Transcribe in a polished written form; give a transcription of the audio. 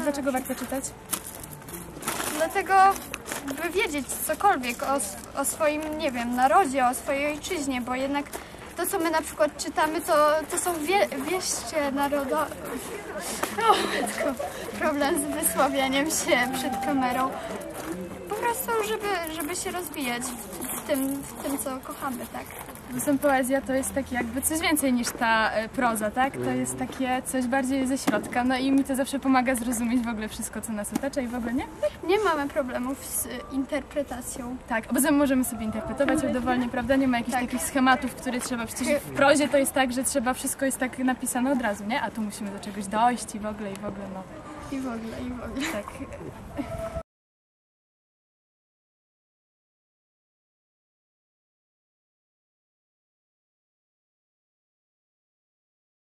to dlaczego warto czytać? Dlatego, by wiedzieć cokolwiek o swoim, nie wiem, narodzie, o swojej ojczyźnie, bo jednak to, co my na przykład czytamy, to są wieście narodowe. O matko, problem z wysławianiem się przed kamerą. Po prostu, żeby się rozwijać w tym, co kochamy, tak? Zresztą poezja to jest takie jakby coś więcej niż ta proza, tak? To jest takie coś bardziej ze środka, no i mi to zawsze pomaga zrozumieć w ogóle wszystko, co nas otacza i w ogóle, nie? Nie mamy problemów z interpretacją. Tak, bo możemy sobie interpretować dowolnie, prawda? Nie ma jakichś takich schematów, które trzeba, przecież w prozie to jest tak, że trzeba, wszystko jest tak napisane od razu, nie? A tu musimy do czegoś dojść i w ogóle, no. I w ogóle, tak.